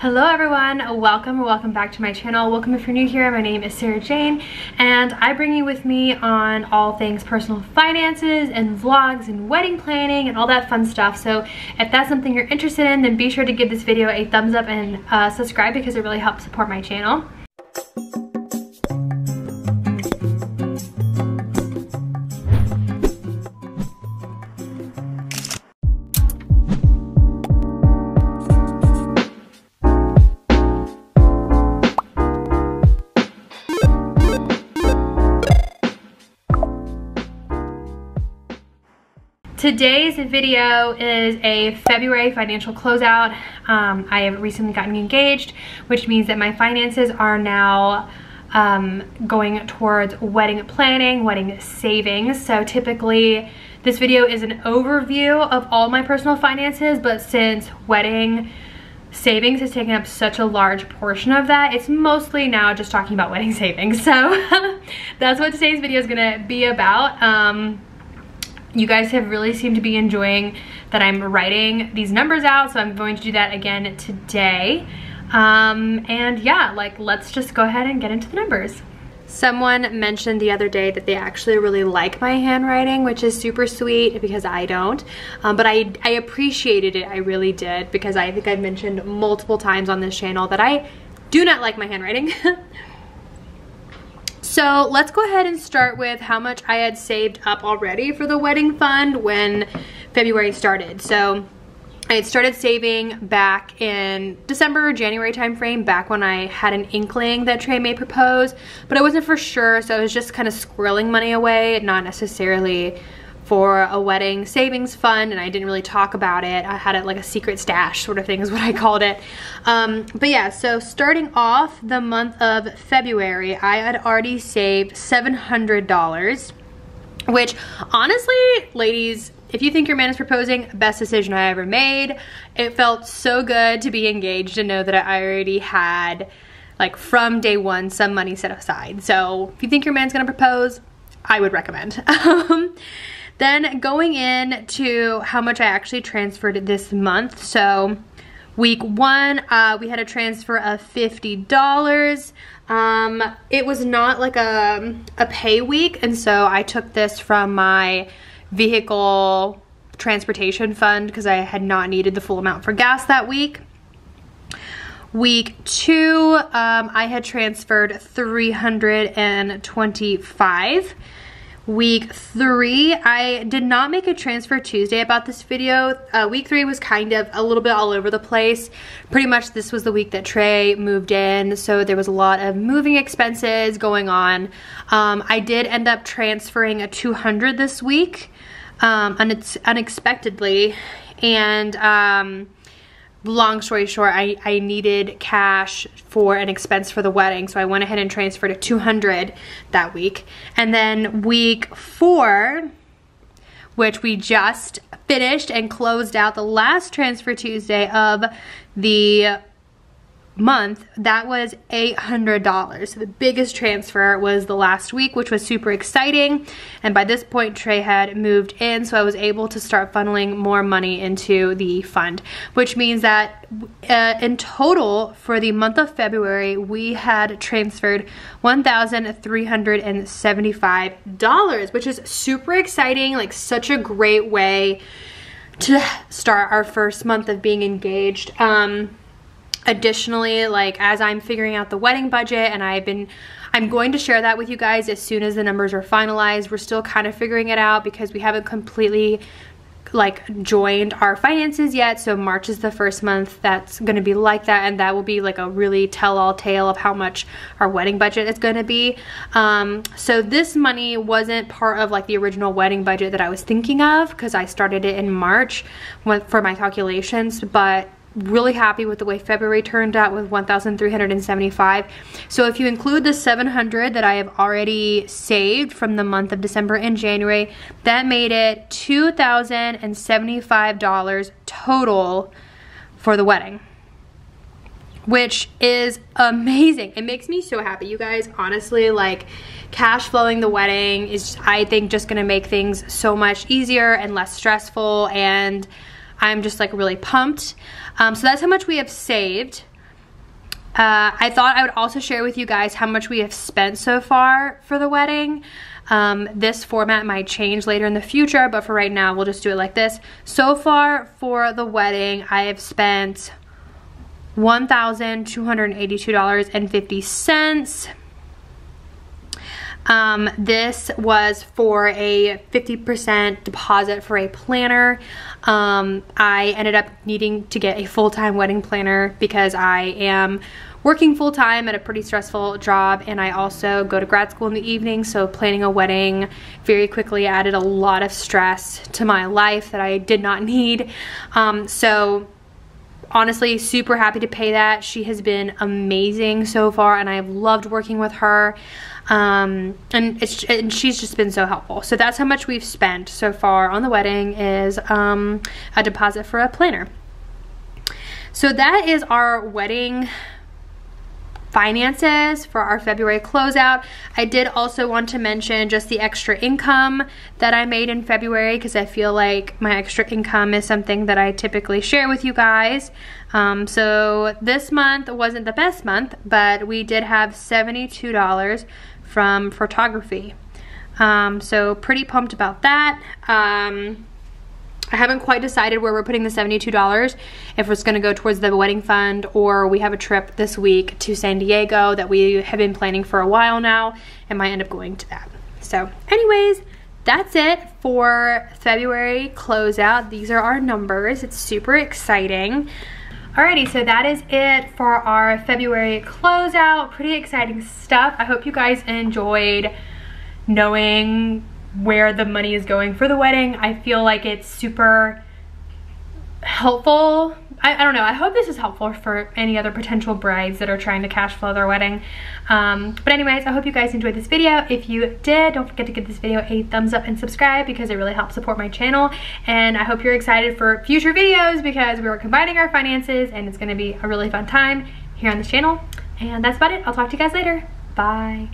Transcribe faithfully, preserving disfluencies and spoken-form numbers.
Hello everyone, welcome or welcome back to my channel. Welcome if you're new here. My name is Sarah Jane and I bring you with me on all things personal finances and vlogs and wedding planning and all that fun stuff. So if that's something you're interested in, then be sure to give this video a thumbs up and uh, subscribe because it really helps support my channel. Today's video is a February financial closeout. Um, I have recently gotten engaged, which means that my finances are now um, going towards wedding planning, wedding savings. So typically this video is an overview of all my personal finances, but since wedding savings has taken up such a large portion of that, it's mostly now just talking about wedding savings. So that's what today's video is gonna be about. Um, You guys have really seemed to be enjoying that I'm writing these numbers out, so I'm going to do that again today. Um, and yeah, like let's just go ahead and get into the numbers. Someone mentioned the other day that they actually really like my handwriting, which is super sweet because I don't. Um, but I, I appreciated it, I really did, because I think I've mentioned multiple times on this channel that I do not like my handwriting. So let's go ahead and start with how much I had saved up already for the wedding fund when February started. So I had started saving back in December, January timeframe, back when I had an inkling that Trey may propose, but I wasn't for sure, so I was just kind of squirreling money away, not necessarily for a wedding savings fund, and I didn't really talk about it. I had it like a secret stash sort of thing is what I called it. Um, but yeah, so starting off the month of February, I had already saved seven hundred dollars, which honestly, ladies, if you think your man is proposing, best decision I ever made. It felt so good to be engaged and know that I already had, like from day one, some money set aside. So if you think your man's gonna propose, I would recommend. Then going in to how much I actually transferred this month. So week one, uh, we had a transfer of fifty dollars. Um, it was not like a, a pay week. And so I took this from my vehicle transportation fund because I had not needed the full amount for gas that week. Week two, um, I had transferred three hundred twenty-five dollars. Week three, I did not make a transfer Tuesday about this video. Uh, week three was kind of a little bit all over the place. Pretty much this was the week that Trey moved in, so there was a lot of moving expenses going on. Um, I did end up transferring a two hundred dollars this week, um, un unexpectedly, and um, long story short, I, I needed cash for an expense for the wedding, so I went ahead and transferred a two hundred dollars that week. And then week four, which we just finished and closed out the last transfer Tuesday of the month, that was eight hundred dollars. So the biggest transfer was the last week, which was super exciting. And by this point, Trey had moved in, so I was able to start funneling more money into the fund, which means that uh, in total for the month of February, we had transferred one thousand three hundred seventy-five dollars, which is super exciting, like such a great way to start our first month of being engaged. Um, Additionally, like as I'm figuring out the wedding budget, and I've been, I'm going to share that with you guys as soon as the numbers are finalized. We're still kind of figuring it out because we haven't completely like joined our finances yet. So March is the first month that's going to be like that, and that will be like a really tell-all tale of how much our wedding budget is going to be. Um, so this money wasn't part of like the original wedding budget that I was thinking of because I started it in March for my calculations, but really happy with the way February turned out with one thousand three hundred seventy-five. So if you include the seven hundred that I have already saved from the month of December and January, that made it two thousand seventy-five dollars total for the wedding, which is amazing. It makes me so happy, you guys. Honestly, like cash flowing the wedding is, I think, just gonna make things so much easier and less stressful, and I'm just like really pumped. Um, so that's how much we have saved. Uh, I thought I would also share with you guys how much we have spent so far for the wedding. Um, this format might change later in the future, but for right now, we'll just do it like this. So far for the wedding, I have spent one thousand two hundred eighty-two dollars and fifty cents. Um, this was for a fifty percent deposit for a planner. Um, I ended up needing to get a full-time wedding planner because I am working full-time at a pretty stressful job, and I also go to grad school in the evening, so planning a wedding very quickly added a lot of stress to my life that I did not need. Um, so honestly, super happy to pay that. She has been amazing so far, and I've loved working with her. Um, and, it's, and she's just been so helpful. So that's how much we've spent so far on the wedding, is um, a deposit for a planner. So that is our wedding finances for our February closeout. I did also want to mention just the extra income that I made in February, because I feel like my extra income is something that I typically share with you guys. Um, so this month wasn't the best month, but we did have seventy-two dollars from photography. Um, so pretty pumped about that. Um, I haven't quite decided where we're putting the seventy-two dollars, if it's gonna go towards the wedding fund, or we have a trip this week to San Diego that we have been planning for a while now and might end up going to that. So anyways, that's it for February closeout. These are our numbers. It's super exciting. Alrighty, so that is it for our February closeout. Pretty exciting stuff. I hope you guys enjoyed knowing where the money is going for the wedding. I feel like it's super helpful. I, I don't know, I hope this is helpful for any other potential brides that are trying to cash flow their wedding. Um, but anyways, I hope you guys enjoyed this video. If you did, don't forget to give this video a thumbs up and subscribe, because it really helps support my channel. And I hope you're excited for future videos, because we're combining our finances and it's gonna be a really fun time here on this channel. And that's about it. I'll talk to you guys later. Bye.